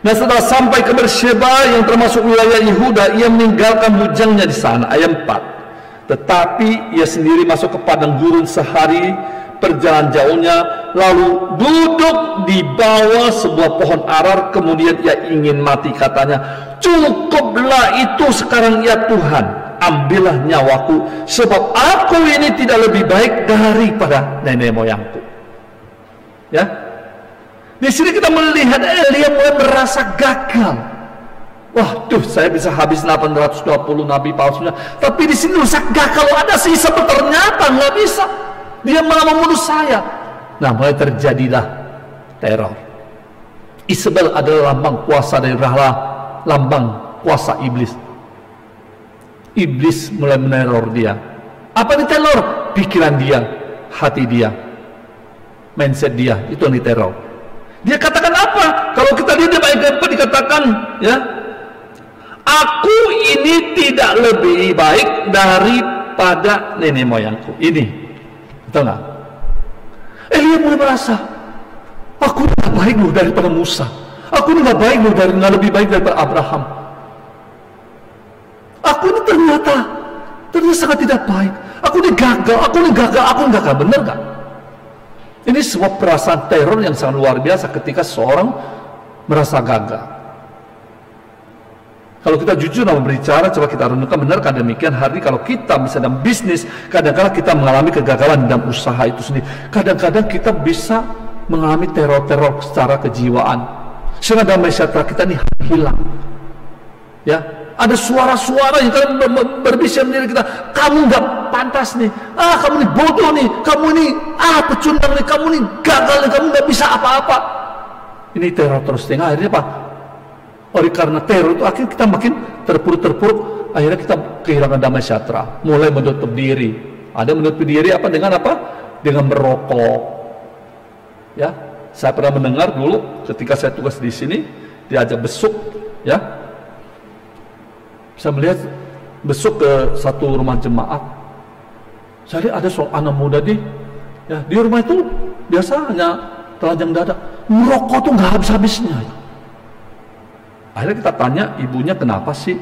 Dan setelah sampai ke Mersheba yang termasuk wilayah Yehuda, ia meninggalkan bujangnya di sana. Ayat empat. Tetapi ia sendiri masuk ke padang gurun sehari perjalanan jauhnya, lalu duduk di bawah sebuah pohon arar. Kemudian ia ingin mati, katanya, cukuplah itu sekarang ya Tuhan, ambillah nyawaku, sebab aku ini tidak lebih baik daripada nenek moyangku. Ya, di sini kita melihat Elia mulai merasa gagal. Waduh, saya bisa habis delapan ratus dua puluh nabi palsunya, tapi di sini rusak gagal. Ada sih sebenarnya nggak bisa, dia malah membunuh saya. Nah, mulai terjadilah teror. Izebel adalah lambang kuasa dari Rahla, lambang kuasa iblis. Iblis mulai meneror dia. Apa diteror? Pikiran dia, hati dia, mindset dia, itu yang diteror. Dia katakan apa? Kalau kita lihat di ayat keempat dikatakan, ya, aku ini tidak lebih baik daripada nenek moyangku. Ini, betul nggak? Elia mulai merasa, aku nggak baik loh daripada Musa, aku nggak baik loh dari nggak lebih baik daripada Abraham. Aku ini ternyata ternyata sangat tidak baik. Aku ini gagal, aku ini gagal, aku ini gagal. Bener gak? Ini sebuah perasaan teror yang sangat luar biasa ketika seorang merasa gagal. Kalau kita jujur dalam berbicara, coba kita renungkan, benarkah demikian hari kalau kita bisa dalam bisnis, kadang-kadang kita mengalami kegagalan dalam usaha itu sendiri. Kadang-kadang kita bisa mengalami teror-teror secara kejiwaan, sehingga dalam masyarakat kita ini hilang. Ya, ada suara-suara yang kalian berbicara sendiri kita, kamu nggak pantas nih, ah kamu ini bodoh nih, kamu ini ah pecundang nih, kamu ini gagal nih, kamu nggak bisa apa-apa. Ini teror terus tengah, akhirnya apa? Oleh karena teror itu akhirnya kita makin terpuruk-terpuruk, akhirnya kita kehilangan damai sejahtera, mulai menutup diri. Ada menutup diri apa dengan apa? Dengan merokok. Ya, saya pernah mendengar dulu ketika saya tugas di sini diajak besuk, ya. Saya melihat besok ke satu rumah jemaat, saya lihat ada seorang anak muda di, ya, di rumah itu biasa hanya telanjang dada, merokok tuh nggak habis-habisnya. Akhirnya kita tanya ibunya, kenapa sih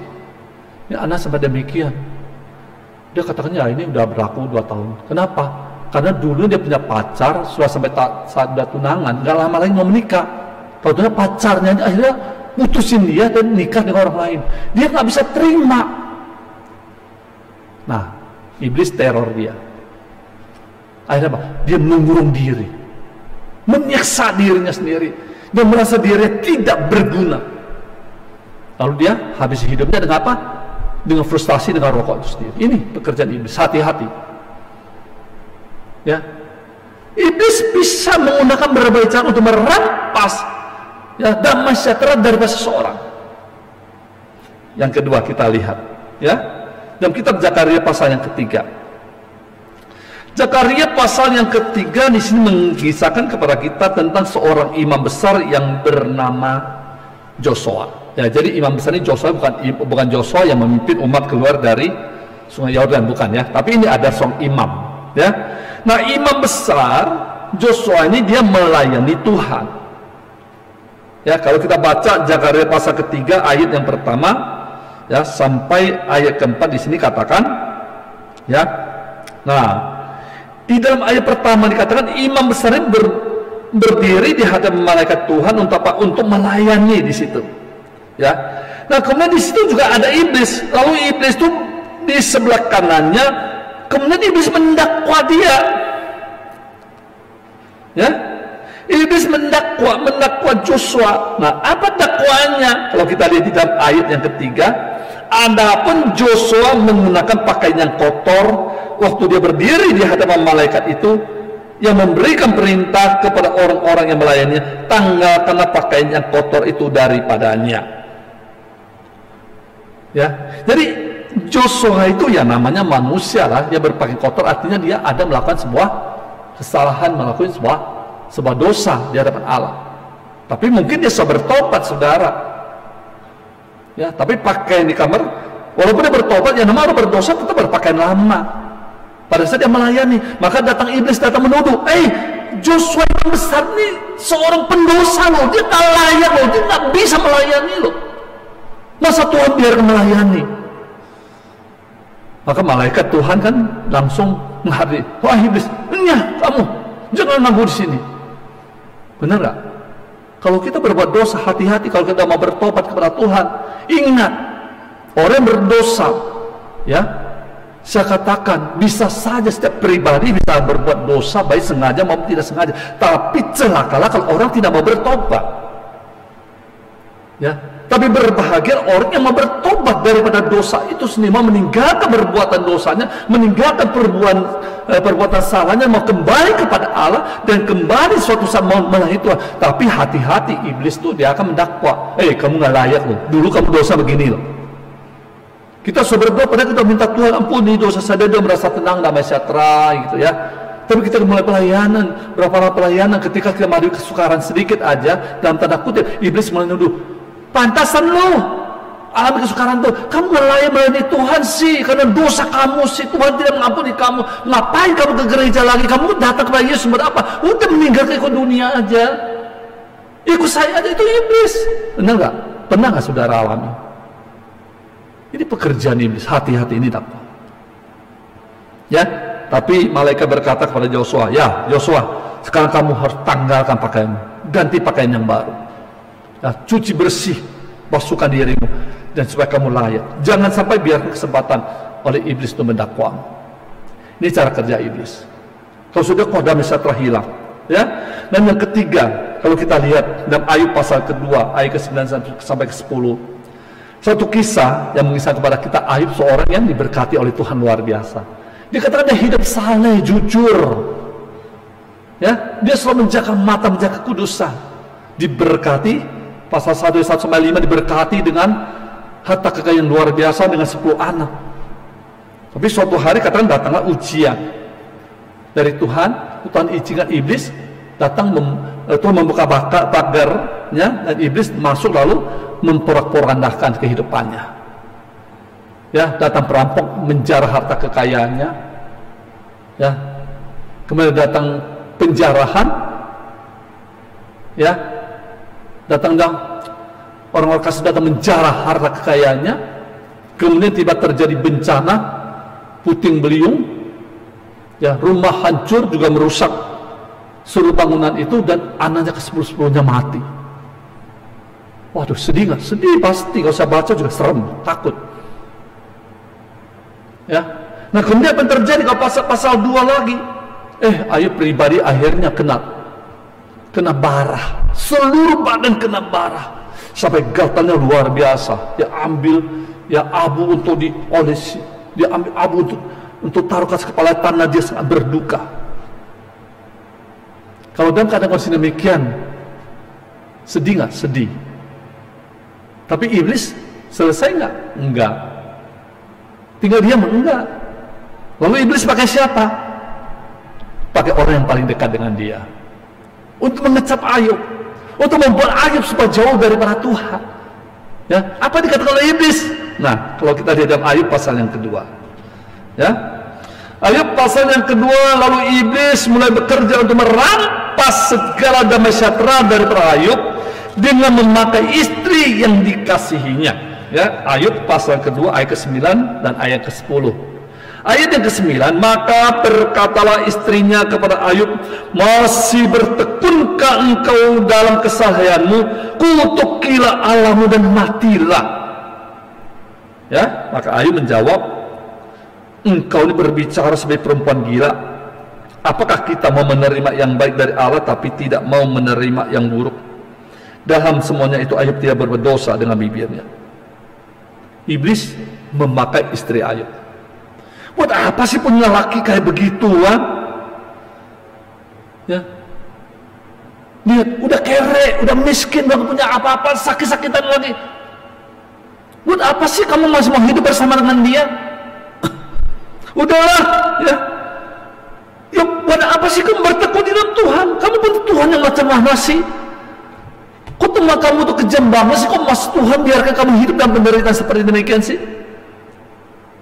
ini anak sampai demikian? Dia katakan, ya ini udah berlaku dua tahun. Kenapa? Karena dulu dia punya pacar, sudah sampai saat udah tunangan, nggak lama lagi mau menikah. Kalau pacarnya akhirnya putusin dia dan nikah dengan orang lain. Dia nggak bisa terima. Nah, iblis teror dia. Akhirnya apa? Dia mengurung diri, menyiksa dirinya sendiri, dia merasa dirinya tidak berguna. Lalu dia habis hidupnya dengan apa? Dengan frustasi dengan rokok itu sendiri. Ini pekerjaan iblis. Hati-hati. Ya, iblis bisa menggunakan berbagai cara untuk merampas, ya, damai sejahtera daripada seseorang. Yang kedua kita lihat, ya, dalam kitab Zakharia pasal yang ketiga. Zakharia pasal yang ketiga di sini mengisahkan kepada kita tentang seorang imam besar yang bernama Yosua. Ya, jadi imam besar ini Yosua bukan bukan Yosua yang memimpin umat keluar dari Sungai Yordan, bukan ya. Tapi ini ada seorang imam, ya. Nah, imam besar Yosua ini dia melayani Tuhan. Ya, kalau kita baca Zakharia pasal ketiga ayat yang pertama, ya, sampai ayat keempat di sini katakan, ya. Nah, di dalam ayat pertama dikatakan imam besar ini ber, berdiri di hadapan malaikat Tuhan untuk apa? Untuk melayani di situ. Ya. Nah, kemudian di situ juga ada iblis. Lalu iblis itu di sebelah kanannya, kemudian iblis mendakwa dia. Ya, iblis mendakwa, mendakwa Joshua. Nah, apa dakwaannya? Kalau kita lihat di dalam ayat yang ketiga, adapun Joshua menggunakan pakaian yang kotor waktu dia berdiri di hadapan malaikat itu yang memberikan perintah kepada orang-orang yang melayaninya, tanggalkanlah pakaian yang kotor itu daripadanya. Ya, jadi Joshua itu ya namanya manusia lah, dia berpakaian kotor, artinya dia ada melakukan sebuah kesalahan, melakukan sebuah sebuah dosa di hadapan Allah. Tapi mungkin dia sudah bertobat, saudara. Ya, tapi pakaian di kamar, walaupun dia bertobat, ya namanya berdosa tetap berpakaian lama. Pada saat dia melayani, maka datang iblis, datang menuduh, eh Joshua yang besar nih seorang pendosa loh, dia tak layak loh, dia nggak bisa melayani loh. Masa Tuhan biar melayani? Maka malaikat Tuhan kan langsung menghadiri, wah iblis, nyah kamu, jangan nanggur di sini. Benar nggak? Kalau kita berbuat dosa, hati-hati kalau kita mau bertobat kepada Tuhan. Ingat, orang berdosa, ya, saya katakan bisa saja setiap pribadi bisa berbuat dosa, baik sengaja maupun tidak sengaja. Tapi celakalah kalau orang tidak mau bertobat. Ya. Tapi berbahagia orang yang mau bertobat daripada dosa itu sendiri, mau meninggalkan perbuatan dosanya, meninggalkan perbuatan, perbuatan salahnya, mau kembali kepada Allah dan kembali suatu saat mau melayani Tuhan. Tapi hati-hati, iblis tuh dia akan mendakwa, eh kamu nggak layak loh, dulu kamu dosa begini loh. Kita sudah berdoa, padahal kita minta Tuhan ampuni dosa saya, dia merasa tenang, damai sejahtera gitu ya. Tapi kita mulai pelayanan, berapa lama pelayanan, ketika kita maju kesukaran sedikit aja, dalam tanda kutip iblis mulai nuduh, pantasan lo alami kesukaran tuh, kamu layak melayani Tuhan sih, karena dosa kamu sih, Tuhan tidak mengampuni kamu, ngapain kamu ke gereja lagi, kamu datang kepada Yesus buat apa, udah meninggalkan ikut dunia aja, ikut saya aja, itu iblis. Benar nggak? Pernah nggak saudara alami? Ini pekerjaan iblis, hati-hati ini takut. Ya, tapi malaikat berkata kepada Joshua, ya Joshua, sekarang kamu harus tanggalkan pakaianmu, ganti pakaian yang baru. Nah, cuci bersih, basuhkan dirimu dan supaya kamu layak. Jangan sampai biarkan kesempatan oleh iblis itu mendakwa. Ini cara kerja iblis. Kalau sudah kodam sejahtera hilang, ya. Dan yang ketiga, kalau kita lihat dalam Ayub pasal kedua ayat ke sembilan sampai ke sepuluh, satu kisah yang mengisahkan kepada kita Ayub seorang yang diberkati oleh Tuhan luar biasa. Dia katakan dia hidup saleh, jujur. Ya, dia selalu menjaga mata, menjaga kudusan. Diberkati pasal satu sampai lima diberkati dengan harta kekayaan luar biasa, dengan sepuluh anak. Tapi suatu hari katakan datanglah ujian dari Tuhan, Tuhan izinkan iblis datang, mem, Tuhan membuka bakar, pagarnya dan iblis masuk lalu memporak-porandakan kehidupannya. Ya, datang perampok menjarah harta kekayaannya. Ya, kemudian datang penjarahan. Ya. Datang orang-orang kasih datang menjarah harta kekayaannya, kemudian tiba terjadi bencana puting beliung, ya rumah hancur juga merusak seluruh bangunan itu dan anaknya ke sepuluh-sepuluhnya mati. Waduh, sedih nggak? Sedih pasti, kalau saya baca juga serem, takut. Ya, nah kemudian apa yang terjadi kalau pasal-pasal dua lagi? Eh, Ayub pribadi akhirnya kena. Kena barah, seluruh badan kena barah, sampai gatalnya luar biasa. Dia ambil, ya abu untuk diolesi, dia ambil abu untuk, untuk taruhkan kepala tanah, dia sangat berduka. Kalau dalam keadaan kondisi demikian, sedih nggak? Sedih. Tapi iblis selesai nggak? Enggak. Tinggal diam? Enggak. Lalu iblis pakai siapa? Pakai orang yang paling dekat dengan dia. Untuk mengecap Ayub, untuk membuat Ayub supaya jauh daripada Tuhan. Ya, apa dikatakan oleh iblis? Nah, kalau kita lihat dalam Ayub pasal yang kedua, ya, Ayub pasal yang kedua, lalu iblis mulai bekerja untuk merampas segala damai sejahtera daripada Ayub dengan memakai istri yang dikasihinya. Ya, Ayub pasal kedua ayat ke sembilan dan ayat ke sepuluh. Ayat yang ke sembilan, maka berkatalah istrinya kepada Ayub, masih bertekunkah engkau dalam kesalahanmu? Kutukilah Allahmu dan matilah. Ya, maka Ayub menjawab, engkau ini berbicara sebagai perempuan gila. Apakah kita mau menerima yang baik dari Allah tapi tidak mau menerima yang buruk? Dalam semuanya itu Ayub tidak berdosa dengan bibirnya. Iblis memakai istri Ayub. Buat apa sih punya laki kayak begituan? Ya. Lihat, udah kere, udah miskin, udah punya apa-apa, sakit-sakitan lagi. Buat apa sih kamu masih mau hidup bersama dengan dia? Udahlah, ya. Ya, buat apa sih kamu bertekun di dalam Tuhan? Kamu pun Tuhan yang macam mana sih? Kok teman kamu tuh kejam banget sih? Kok masih Tuhan biarkan kamu hidup dalam penderitaan seperti demikian sih?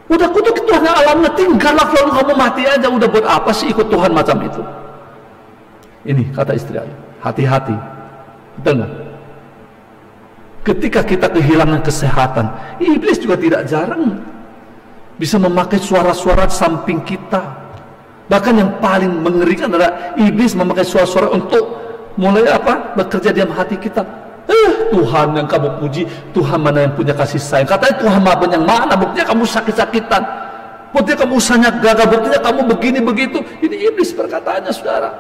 Udah kutuk Tuhan yang alamnya, tinggallah lalu kamu mati aja. Udah buat apa sih ikut Tuhan macam itu? Ini kata istri Ayub. Hati-hati, dengar. Ketika kita kehilangan kesehatan, iblis juga tidak jarang bisa memakai suara-suara samping kita. Bahkan yang paling mengerikan adalah iblis memakai suara-suara untuk mulai apa? Bekerja diam hati kita. Eh, Tuhan yang kamu puji, Tuhan mana yang punya kasih sayang? Katanya Tuhan maha yang mana? Buktinya kamu sakit-sakitan, buktinya kamu usahanya gagal, buktinya kamu begini begitu. Ini iblis perkataannya, saudara.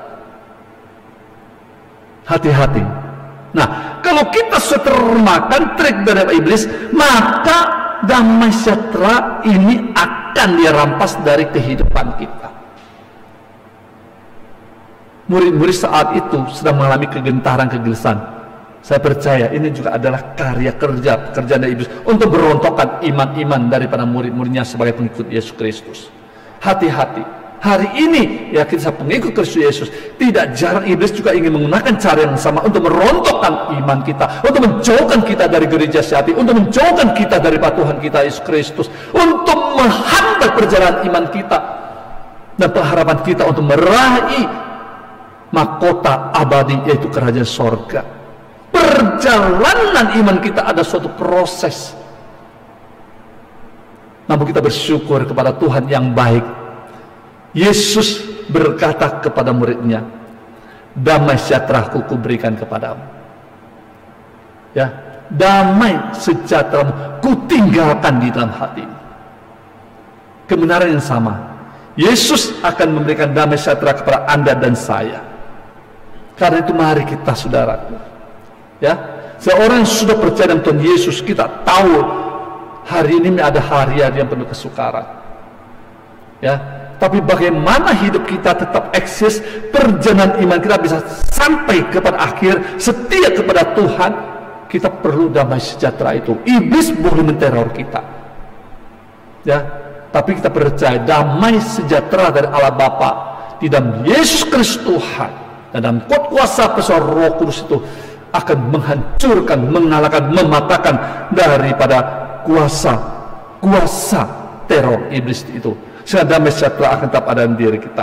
Hati-hati. Nah, kalau kita termakan trik dari iblis, maka damai sejahtera ini akan dirampas dari kehidupan kita. Murid-murid saat itu sedang mengalami kegentaran, kegelisahan. Saya percaya ini juga adalah karya kerja pekerjaan dari iblis untuk berontokkan iman-iman daripada murid-muridnya sebagai pengikut Yesus Kristus. Hati-hati. Hari ini yakin saya pengikut Kristus Yesus, tidak jarang iblis juga ingin menggunakan cara yang sama untuk merontokkan iman kita, untuk menjauhkan kita dari gereja sejati, untuk menjauhkan kita dari Tuhan kita Yesus Kristus, untuk menghambat perjalanan iman kita dan pengharapan kita untuk meraih mahkota abadi, yaitu kerajaan sorga. Perjalanan iman kita ada suatu proses. Namun kita bersyukur kepada Tuhan yang baik. Yesus berkata kepada muridnya, damai sejahtera ku kuberikan kepadamu. Ya, damai sejahtera ku tinggalkan di dalam hatimu. Kebenaran yang sama, Yesus akan memberikan damai sejahtera kepada Anda dan saya. Karena itu mari kita, saudaraku, ya, seorang yang sudah percaya dengan Tuhan Yesus, kita tahu hari ini ada hari-hari yang penuh kesukaran, ya. Tapi bagaimana hidup kita tetap eksis, perjalanan iman kita bisa sampai kepada akhir, setia kepada Tuhan, kita perlu damai sejahtera itu. Iblis boleh menteror kita, ya. Tapi kita percaya damai sejahtera dari Allah Bapa di dalam Yesus Kristus Tuhan dan dalam kuasa besar Roh Kudus itu akan menghancurkan, mengalahkan, mematahkan daripada kuasa kuasa teror iblis itu. Sehingga damai sejahtera akan tetap ada dalam diri kita.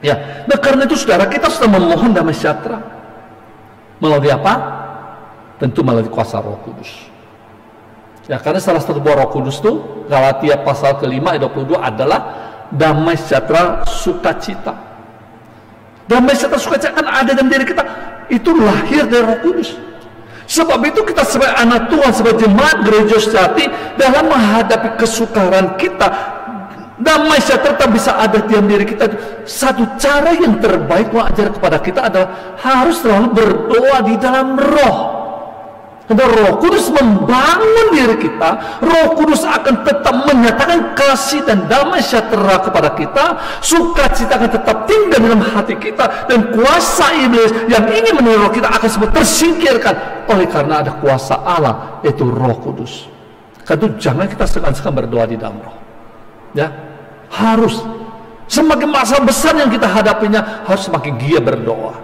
Ya, nah karena itu saudara, kita sudah memohon damai sejahtera. Melalui apa? Tentu melalui kuasa Roh Kudus. Ya, karena salah satu buah Roh Kudus itu Galatia pasal kelima ayat dua puluh dua adalah damai sejahtera sukacita. Damai sejahtera sukacita akan ada dalam diri kita. Itu lahir dari Roh Kudus. Sebab itu kita sebagai anak Tuhan, sebagai jemaat gereja sejati, dalam menghadapi kesukaran kita, damai sejahtera bisa ada dalam diri kita. Satu cara yang terbaik mengajar kepada kita adalah harus selalu berdoa di dalam roh. Karena Roh Kudus membangun diri kita, Roh Kudus akan tetap menyatakan kasih dan damai sejahtera kepada kita. Sukacita akan tetap tinggal dalam hati kita, dan kuasa iblis yang ingin meneror kita akan semua tersingkirkan oleh karena ada kuasa Allah, yaitu Roh Kudus. Karena itu jangan kita segan-segan berdoa di dalam roh, ya. Harus semakin masalah besar yang kita hadapinya, harus semakin giat berdoa.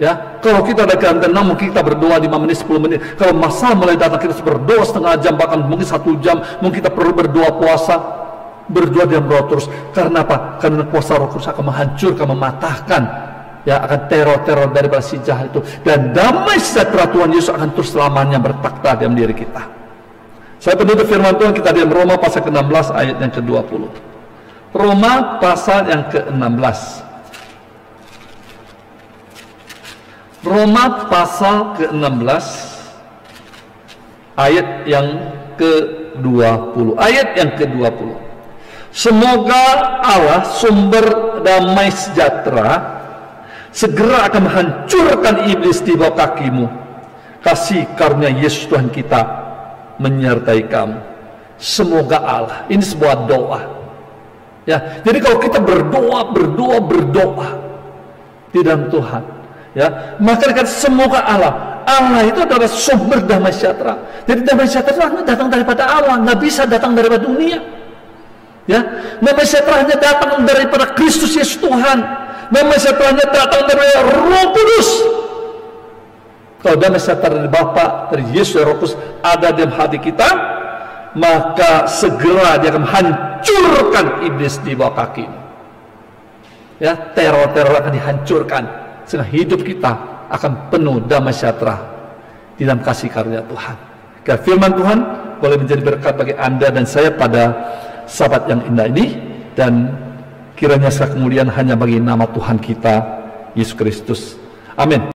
Ya, kalau kita ada keadaan tenang, mungkin kita berdoa lima menit, sepuluh menit. Kalau masalah mulai datang, kita berdoa setengah jam, bahkan mungkin satu jam. Mungkin kita perlu berdoa puasa, berdoa dalam roh terus. Karena apa? Karena kuasa Roh Kudus akan menghancurkan, mematahkan, ya, akan teror-teror daripada si jahat itu. Dan damai sejahtera Tuhan Yesus akan terus selamanya bertakhta dalam diri kita. Saya penutup firman Tuhan kita dalam Roma pasal ke enam belas ayat yang ke dua puluh. Roma pasal yang ke enam belas. Roma pasal ke enam belas ayat yang ke dua puluh. Ayat yang ke dua puluh. Semoga Allah, sumber damai sejahtera, segera akan menghancurkan iblis di bawah kakimu. Kasih karunia Yesus Tuhan kita menyertai kamu. Semoga Allah. Ini sebuah doa. Ya, jadi kalau kita berdoa, berdoa, berdoa di dalam Tuhan, ya, maka dikatakan semoga Allah. Allah itu adalah sumber damai sejahtera. Jadi damai sejahtera itu datang daripada Allah, nggak bisa datang daripada dunia. Ya, damai sejahtera hanya datang daripada Kristus Yesus Tuhan. Damai sejahtera hanya datang dari Roh Kudus. Kalau damai sejahtera dari Bapa, dari Yesus, Roh Kudus ada dalam hati kita, maka segera dia akan hancurkan iblis di bawah kaki. Ya, teror-teror akan dihancurkan, sehingga hidup kita akan penuh damai sejahtera di dalam kasih karunia Tuhan. Karena firman Tuhan boleh menjadi berkat bagi Anda dan saya pada sahabat yang indah ini, dan kiranya kemuliaan hanya bagi nama Tuhan kita Yesus Kristus. Amin.